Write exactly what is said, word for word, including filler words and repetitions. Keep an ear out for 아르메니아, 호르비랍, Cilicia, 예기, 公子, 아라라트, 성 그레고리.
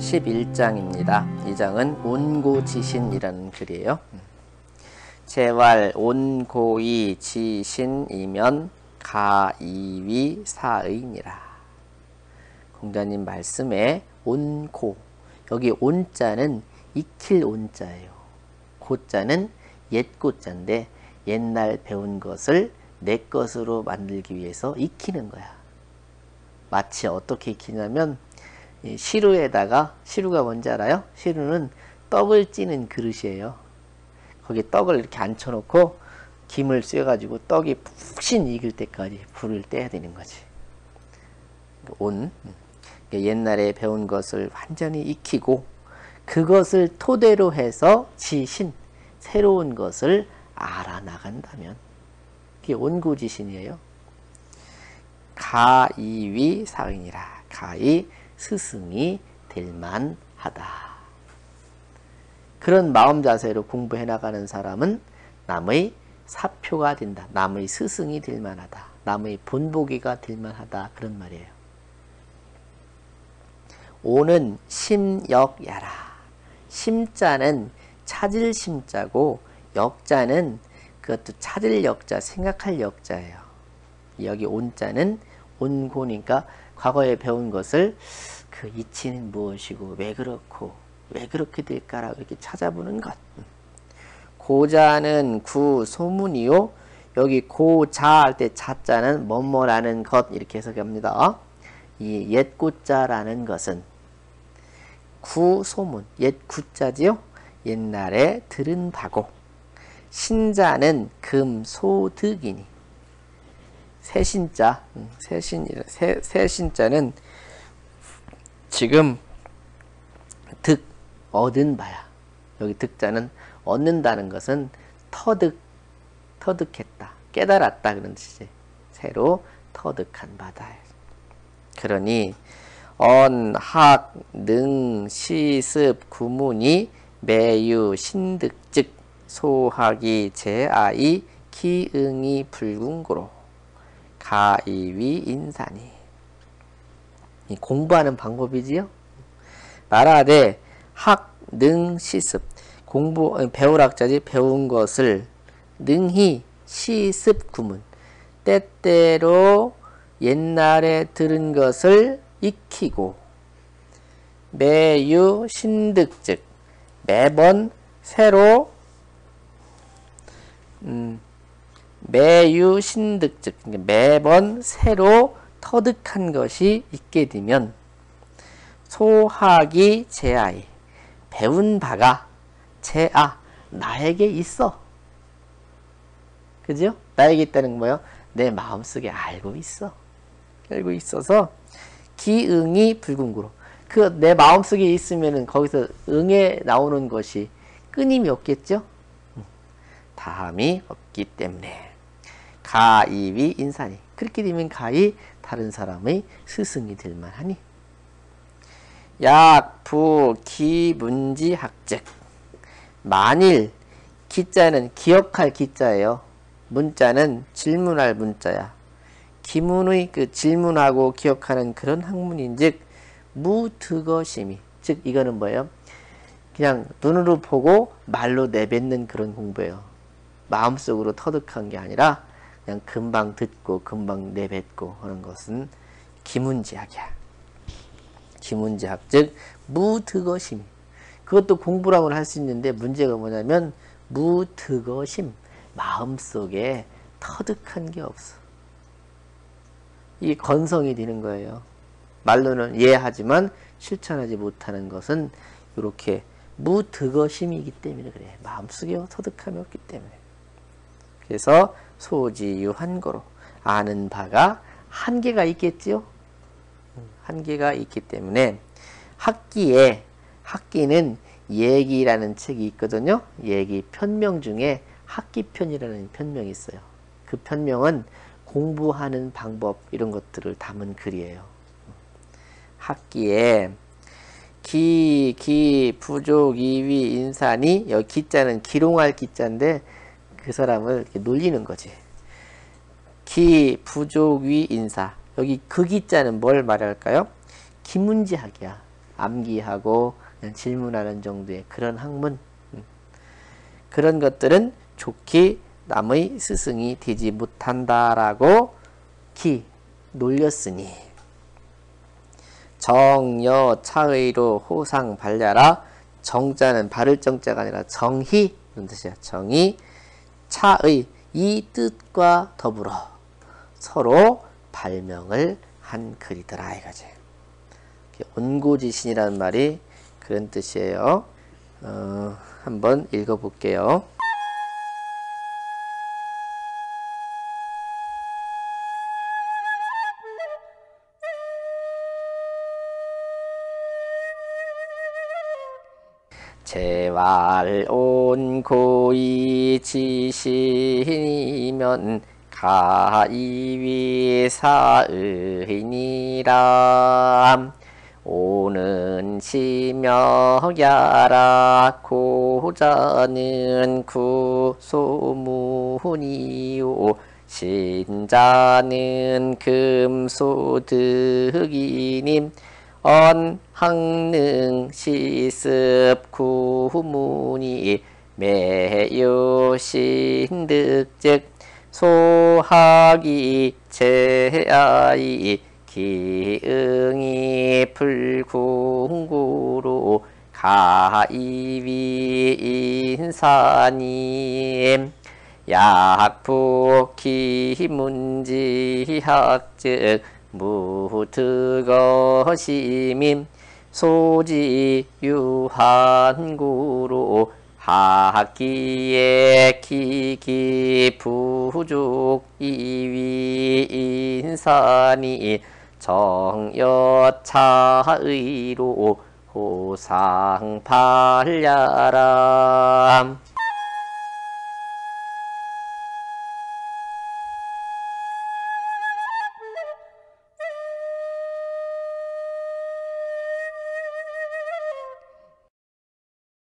십일 장입니다. 이 장은 온고지신이라는 글이에요. 재활 온고이 지신이면 가이위 사의니라. 공자님 말씀에 온고, 여기 온자는 익힐 온자예요. 고자는 옛 고자인데 옛날 배운 것을 내 것으로 만들기 위해서 익히는 거야. 마치 어떻게 익히냐면 시루에다가, 시루가 뭔지 알아요? 시루는 떡을 찌는 그릇이에요. 거기 떡을 이렇게 앉혀놓고 김을 쐬가지고 떡이 푹신 익을 때까지 불을 떼야 되는 거지. 온, 옛날에 배운 것을 완전히 익히고 그것을 토대로 해서 지신, 새로운 것을 알아나간다면 그게 온고지신이에요. 가이위 사의니라. 가이, 스승이 될만하다. 그런 마음 자세로 공부해 나가는 사람은 남의 사표가 된다. 남의 스승이 될만하다. 남의 본보기가 될만하다. 그런 말이에요. 오는 심역야라. 심자는 찾을 심자고 역자는 그것도 찾을 역자, 생각할 역자예요. 여기 온자는 온고니까 과거에 배운 것을 그 이치는 무엇이고 왜 그렇고 왜 그렇게 될까라고 이렇게 찾아보는 것. 고자는 구 소문이요. 여기 고자 할 때 자자는 뭐뭐라는 것 이렇게 해석합니다. 이 옛고자라는 것은 구 소문, 옛구자지요. 옛날에 들은 바고. 신자는 금소득이니. 새신자, 새신, 새, 새신자는 지금 득, 얻은 바야. 여기 득자는 얻는다는 것은 터득, 터득했다, 깨달았다 그런 뜻이지. 새로 터득한 바다. 그러니 언, 학, 능, 시습, 구문이 매유, 신득, 즉 소학이, 제아이, 기응이, 불궁고로 가이위 인산이. 이 공부하는 방법이지요. 나라대 학, 능, 시습. 공부, 배울 학자지. 배운 것을 능히 시습 구문. 때때로 옛날에 들은 것을 익히고 매유 신득 즉 매번 새로 음 매유 신득 즉 매번 새로 터득한 것이 있게 되면 소학이 제아이 배운 바가 제아 나에게 있어. 그죠? 나에게 있다는 건 뭐예요? 내 마음속에 알고 있어. 알고 있어서 기응이 불궁구로. 그 내 마음속에 있으면은 거기서 응에 나오는 것이 끊임이 없겠죠? 다함이 없기 때문에 가이위 인산이. 그렇게 되면 가히 다른 사람의 스승이 될 만하니. 약, 부, 기, 문지, 학즉. 만일 기자는 기억할 기자예요. 문자는 질문할 문자야. 기문의 그 질문하고 기억하는 그런 학문인즉 무득어심이. 즉 이거는 뭐예요? 그냥 눈으로 보고 말로 내뱉는 그런 공부예요. 마음속으로 터득한 게 아니라 그냥 금방 듣고 금방 내뱉고 하는 것은 기문지학이야. 기문지학 즉 무득어심. 그것도 공부라고는 할 수 있는데 문제가 뭐냐면 무득어심. 마음속에 터득한 게 없어. 이게 건성이 되는 거예요. 말로는 예하지만 실천하지 못하는 것은 이렇게 무득어심이기 때문에 그래. 마음속에 터득함이 없기 때문에. 그래서 소지유한고로 아는 바가 한계가 있겠지요. 한계가 있기 때문에 학기에 학기는 예기라는 책이 있거든요. 예기 편명 중에 학기편이라는 편명이 있어요. 그 편명은 공부하는 방법 이런 것들을 담은 글이에요. 학기에 기, 기, 부족, 이위, 인산이. 여기 기자는 기롱할 기자인데 그 사람을 이렇게 놀리는 거지. 기, 부족, 위, 인사. 여기 그 기자는 뭘 말할까요? 기문지학이야. 암기하고 그냥 질문하는 정도의 그런 학문, 그런 것들은 좋게 남의 스승이 되지 못한다라고 기 놀렸으니 정여 차의로 호상 발려라. 정자는 바를 정자가 아니라 정희 뜻이야. 정의 차의 이 뜻과 더불어 서로 발명을 한 글이더라 이거지. 온고지신이라는 말이 그런 뜻이에요. 어, 한번 읽어볼게요. 제발 온고지신이면 가이위사의니라. 오는 심여야라 고자는 구소문이오 신자는 금소득이님 언항능 시습 구문이 매요신득즉 소학이 제아이 기응이 불궁구로 가이위 인사님 약부기 문지학즉 무득어심임 소지유한구로 학기에 기기부족 이위 인사니 정여차의로 호상팔야람.